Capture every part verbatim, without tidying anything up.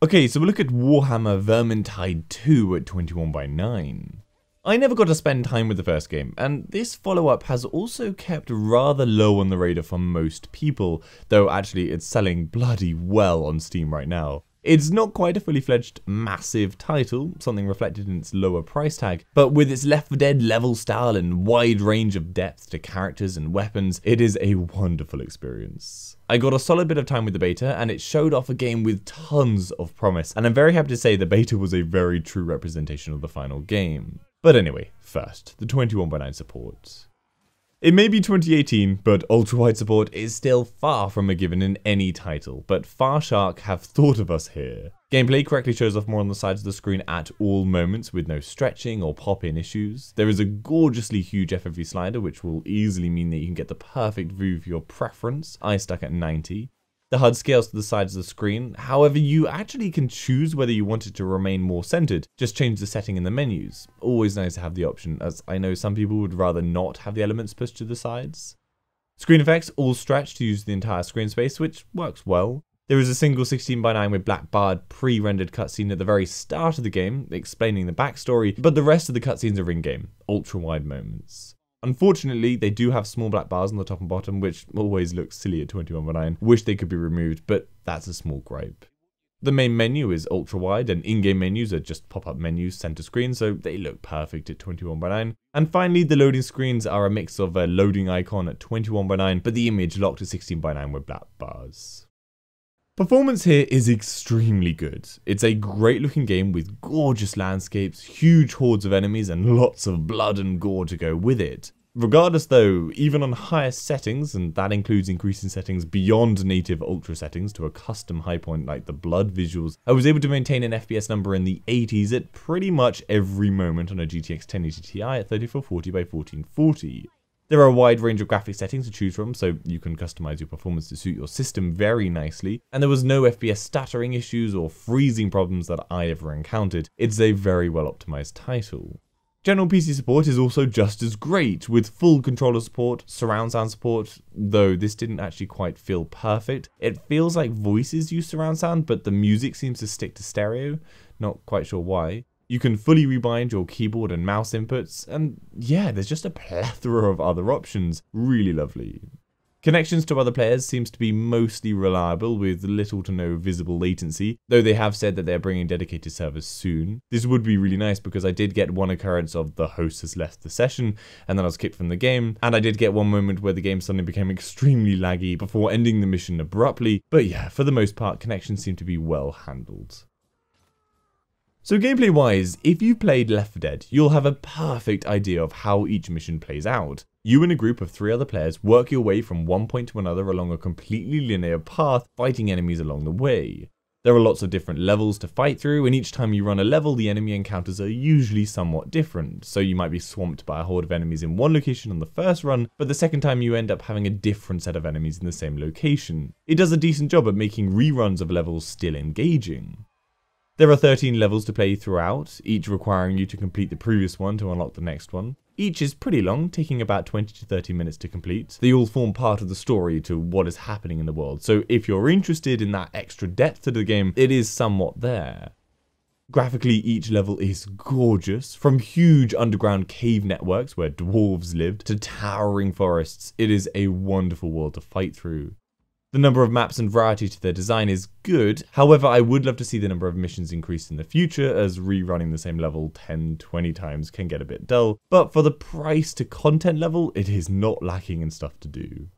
Okay, so we'll look at Warhammer Vermintide two at twenty-one by nine. I never got to spend time with the first game, and this follow-up has also kept rather low on the radar for most people, though actually it's selling bloody well on Steam right now. It's not quite a fully fledged massive title, something reflected in its lower price tag, but with its Left four Dead level style and wide range of depth to characters and weapons, it is a wonderful experience. I got a solid bit of time with the beta, and it showed off a game with tons of promise, and I'm very happy to say the beta was a very true representation of the final game. But anyway, first, the twenty-one by nine support. It may be twenty eighteen, but ultra-wide support is still far from a given in any title, but Far Shark have thought of us here. Gameplay correctly shows off more on the sides of the screen at all moments with no stretching or pop-in issues. There is a gorgeously huge F F V slider, which will easily mean that you can get the perfect view for your preference. I stuck at ninety. The H U D scales to the sides of the screen, however you actually can choose whether you want it to remain more centered, just change the setting in the menus. Always nice to have the option, as I know some people would rather not have the elements pushed to the sides. Screen effects all stretch to use the entire screen space, which works well. There is a single sixteen by nine with black barred pre-rendered cutscene at the very start of the game, explaining the backstory, but the rest of the cutscenes are in-game, ultra-wide moments. Unfortunately, they do have small black bars on the top and bottom, which always looks silly at twenty-one by nine. Wish they could be removed, but that's a small gripe. The main menu is ultra-wide, and in-game menus are just pop-up menus center screen, so they look perfect at twenty-one by nine. And finally, the loading screens are a mix of a loading icon at twenty-one by nine, but the image locked at sixteen by nine with black bars. Performance here is extremely good. It's a great looking game with gorgeous landscapes, huge hordes of enemies, and lots of blood and gore to go with it. Regardless though, even on higher settings, and that includes increasing settings beyond native ultra settings to a custom high point like the blood visuals, I was able to maintain an F P S number in the eighties at pretty much every moment on a G T X ten eighty Ti at thirty-four forty by fourteen forty. There are a wide range of graphic settings to choose from, so you can customize your performance to suit your system very nicely, and there was no F P S stuttering issues or freezing problems that I ever encountered. It's a very well optimized title. General P C support is also just as great, with full controller support, surround sound support, though this didn't actually quite feel perfect. It feels like voices use surround sound, but the music seems to stick to stereo, not quite sure why. You can fully rebind your keyboard and mouse inputs, and yeah, there's just a plethora of other options. Really lovely. Connections to other players seems to be mostly reliable with little to no visible latency, though they have said that they're bringing dedicated servers soon. This would be really nice because I did get one occurrence of the host has left the session and then I was kicked from the game, and I did get one moment where the game suddenly became extremely laggy before ending the mission abruptly, but yeah, for the most part connections seem to be well handled. So gameplay wise, if you've played Left four Dead, you'll have a perfect idea of how each mission plays out. You and a group of three other players work your way from one point to another along a completely linear path, fighting enemies along the way. There are lots of different levels to fight through, and each time you run a level, the enemy encounters are usually somewhat different, so you might be swamped by a horde of enemies in one location on the first run, but the second time you end up having a different set of enemies in the same location. It does a decent job at making reruns of levels still engaging. There are thirteen levels to play throughout, each requiring you to complete the previous one to unlock the next one. Each is pretty long, taking about twenty to thirty minutes to complete. They all form part of the story to what is happening in the world, so if you're interested in that extra depth to the game, it is somewhat there. Graphically, each level is gorgeous, from huge underground cave networks where dwarves lived to towering forests. It is a wonderful world to fight through. The number of maps and variety to their design is good, however I would love to see the number of missions increased in the future, as rerunning the same level ten, twenty times can get a bit dull, but for the price to content level, it is not lacking in stuff to do.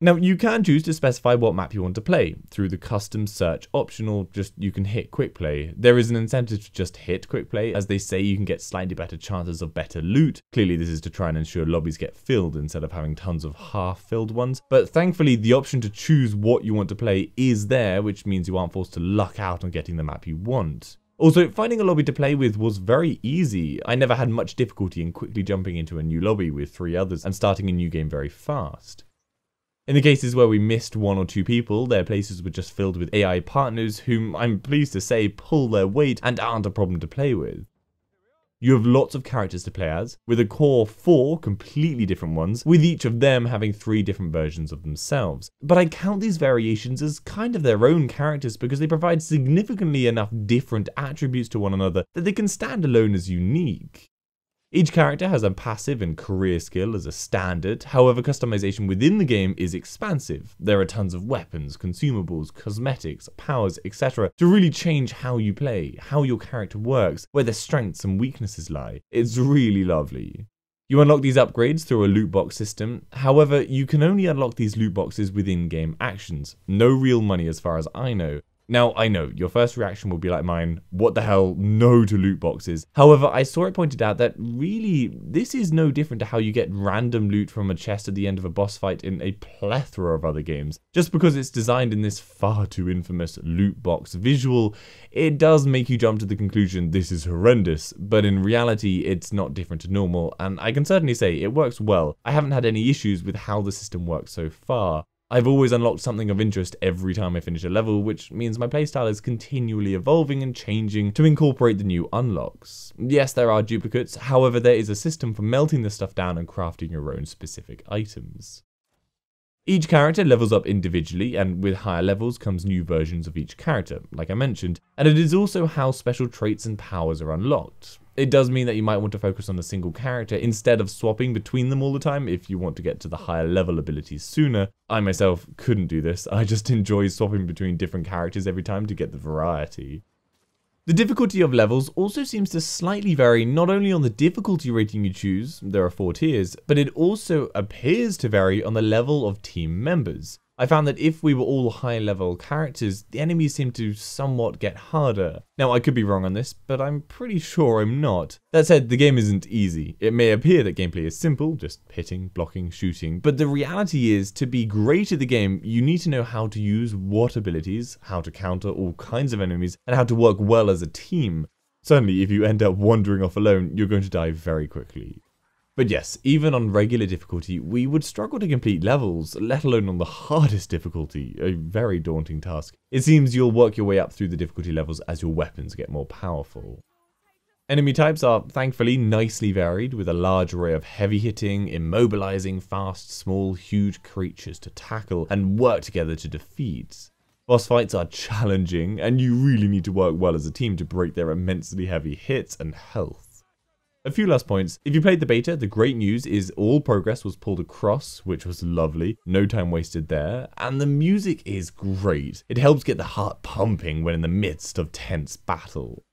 Now you can choose to specify what map you want to play, through the custom search option, or just you can hit quick play. There is an incentive to just hit quick play, as they say you can get slightly better chances of better loot. Clearly this is to try and ensure lobbies get filled instead of having tons of half-filled ones, but thankfully the option to choose what you want to play is there, which means you aren't forced to luck out on getting the map you want. Also, finding a lobby to play with was very easy. I never had much difficulty in quickly jumping into a new lobby with three others and starting a new game very fast. In the cases where we missed one or two people, their places were just filled with A I partners whom, I'm pleased to say, pull their weight and aren't a problem to play with. you have lots of characters to play as, with a core four completely different ones, with each of them having three different versions of themselves. But I count these variations as kind of their own characters because they provide significantly enough different attributes to one another that they can stand alone as unique. Each character has a passive and career skill as a standard, however customization within the game is expansive. There are tons of weapons, consumables, cosmetics, powers, et cetera to really change how you play, how your character works, where their strengths and weaknesses lie. It's really lovely. You unlock these upgrades through a loot box system, however you can only unlock these loot boxes with in-game actions. No real money as far as I know. Now, I know, your first reaction will be like mine, what the hell, no to loot boxes. However, I saw it pointed out that really, this is no different to how you get random loot from a chest at the end of a boss fight in a plethora of other games. Just because it's designed in this far too infamous loot box visual, it does make you jump to the conclusion this is horrendous, but in reality, it's not different to normal, and I can certainly say it works well. I haven't had any issues with how the system works so far. I've always unlocked something of interest every time I finish a level, which means my playstyle is continually evolving and changing to incorporate the new unlocks. Yes, there are duplicates, however there is a system for melting this stuff down and crafting your own specific items. Each character levels up individually, and with higher levels comes new versions of each character, like I mentioned, and it is also how special traits and powers are unlocked. It does mean that you might want to focus on a single character instead of swapping between them all the time if you want to get to the higher level abilities sooner. I myself couldn't do this, I just enjoy swapping between different characters every time to get the variety. The difficulty of levels also seems to slightly vary not only on the difficulty rating you choose, there are four tiers, but it also appears to vary on the level of team members. I found that if we were all high level characters, the enemies seemed to somewhat get harder. Now I could be wrong on this, but I'm pretty sure I'm not. That said, the game isn't easy. It may appear that gameplay is simple, just hitting, blocking, shooting, but the reality is to be great at the game, you need to know how to use what abilities, how to counter all kinds of enemies, and how to work well as a team. Certainly if you end up wandering off alone, you're going to die very quickly. But yes, even on regular difficulty, we would struggle to complete levels, let alone on the hardest difficulty, a very daunting task. It seems you'll work your way up through the difficulty levels as your weapons get more powerful. Enemy types are thankfully nicely varied, with a large array of heavy hitting, immobilizing, fast, small, huge creatures to tackle and work together to defeat. Boss fights are challenging, and you really need to work well as a team to break their immensely heavy hits and health. A few last points. If you played the beta, the great news is all progress was pulled across, which was lovely, no time wasted there, and the music is great. It helps get the heart pumping when in the midst of tense battle.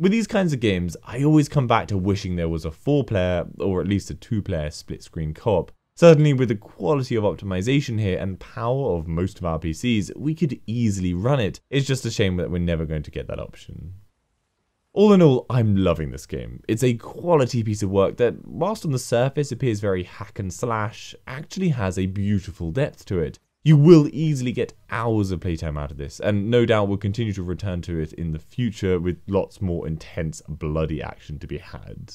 With these kinds of games, I always come back to wishing there was a four player, or at least a two player split-screen co-op. Certainly with the quality of optimization here and power of most of our P Cs, we could easily run it. It's just a shame that we're never going to get that option. All in all, I'm loving this game. It's a quality piece of work that, whilst on the surface appears very hack and slash, actually has a beautiful depth to it. You will easily get hours of playtime out of this, and no doubt will continue to return to it in the future with lots more intense, bloody action to be had.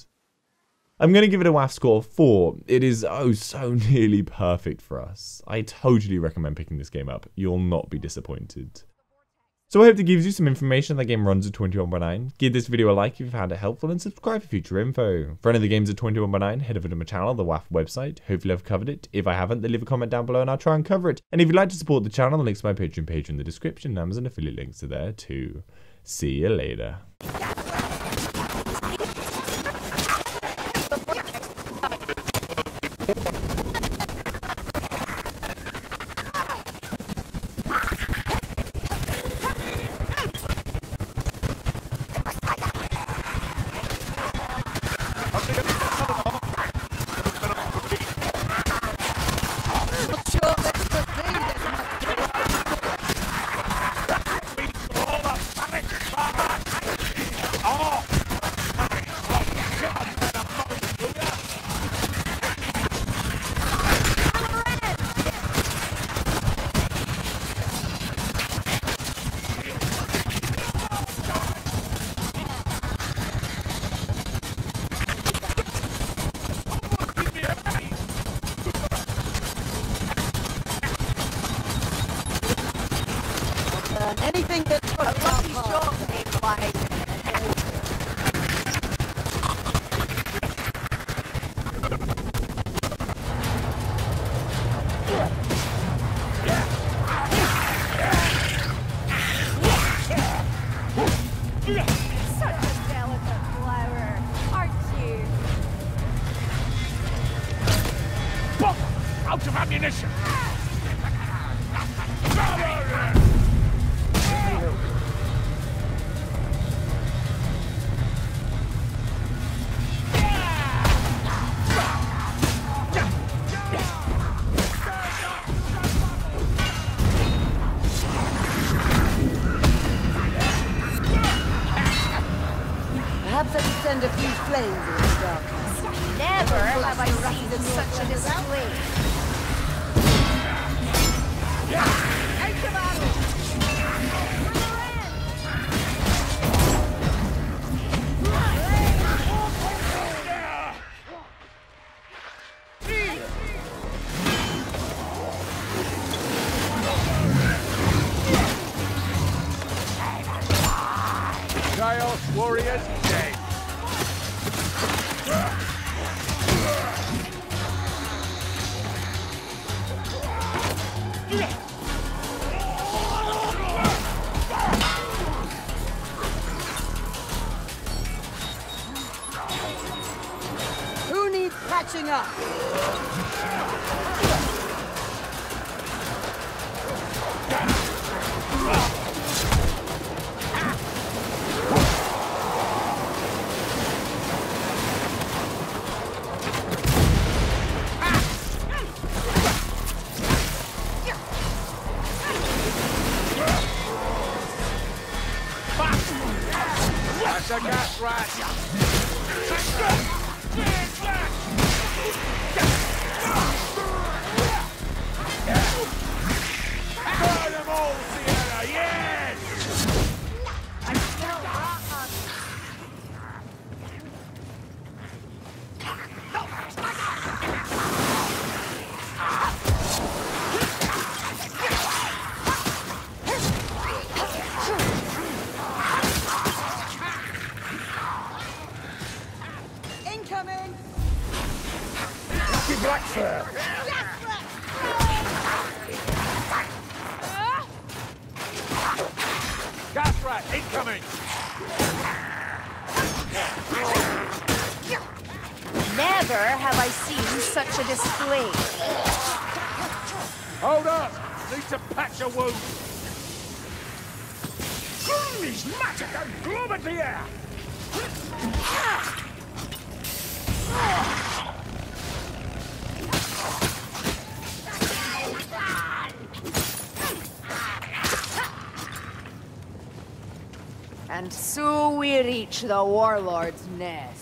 I'm going to give it a W A F score of four. It is oh so nearly perfect for us. I totally recommend picking this game up. You'll not be disappointed. So I hope that gives you some information. That game runs at twenty-one by nine. Give this video a like if you've found it helpful and subscribe for future info. For any of the games at twenty-one by nine, head over to my channel, the W A F website. Hopefully I've covered it. If I haven't, then leave a comment down below and I'll try and cover it. And if you'd like to support the channel, the links to my Patreon page in the description. Amazon affiliate links are there too. See you later. Come on, come on, come on. And so we reach the warlord's nest.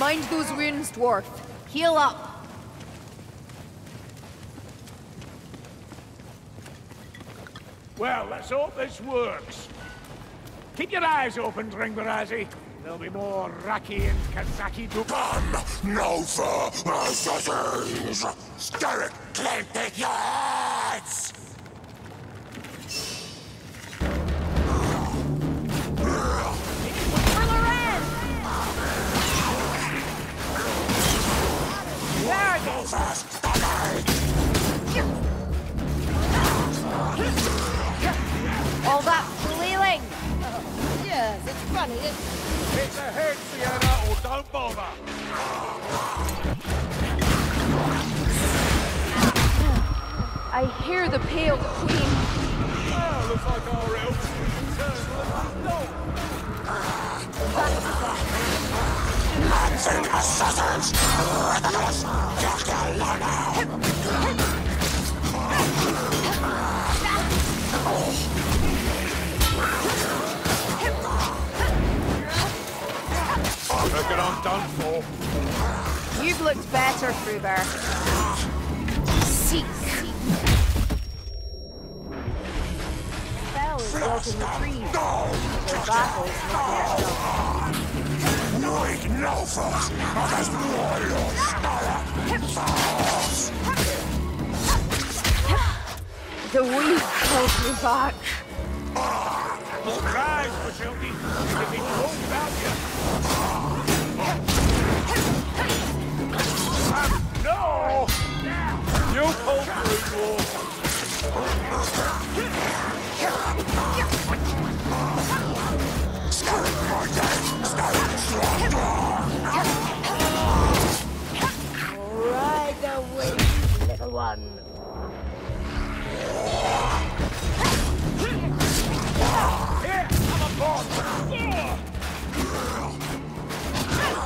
Mind those wounds, dwarf. Heal up. Well, let's hope this works. Keep your eyes open, Dringbarazzi. There'll be more Raki and Kazaki to come. No, sir, assassins! Sturrock can't take your heads! All that flailing! Oh, yes, it's funny, isn't it? It's a hit, Sienna, or don't bother! I hear the pale queen. Well, looks like our elves no. Look at I'm done for. You've looked better, Fruber. Seek. No! Wait, no, folks! Because the weed holds me back. Rise, Matilda! If he told about you! No! You pulled through, Wolf! Ride the wind, little one. Here, I'm aboard.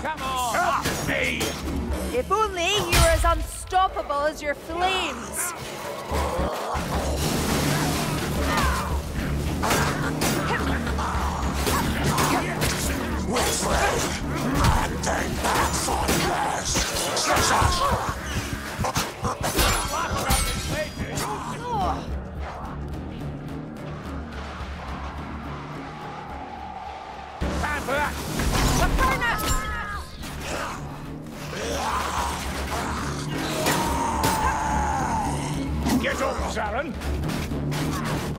Come on, up to me. If only you were as unstoppable as your flames. With my thing back for this. Time for that. Get up, Sharon.